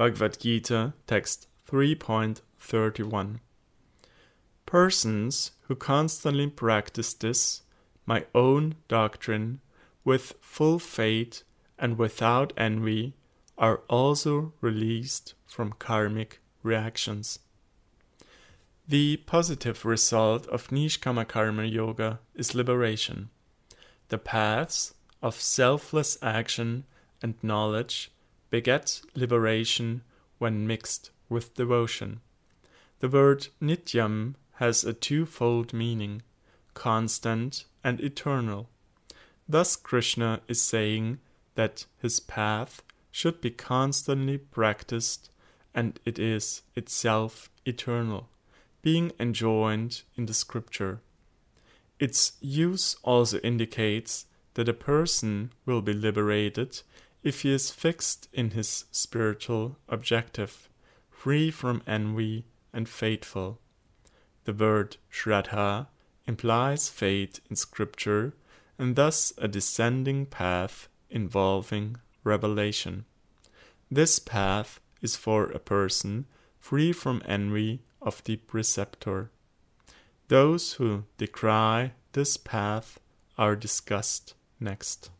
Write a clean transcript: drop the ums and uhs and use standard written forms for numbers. Bhagavad Gita, text 3.31. Persons who constantly practice this, my own doctrine, with full faith and without envy, are also released from karmic reactions. The positive result of Nishkama Karma Yoga is liberation. The paths of selfless action and knowledge beget liberation when mixed with devotion. The word nityam has a twofold meaning, constant and eternal. Thus Krishna is saying that his path should be constantly practiced, and it is itself eternal, being enjoined in the scripture. Its use also indicates that a person will be liberated if he is fixed in his spiritual objective, free from envy and faithful. The word Shraddha implies faith in scripture and thus a descending path involving revelation. This path is for a person free from envy of the preceptor. Those who decry this path are discussed next.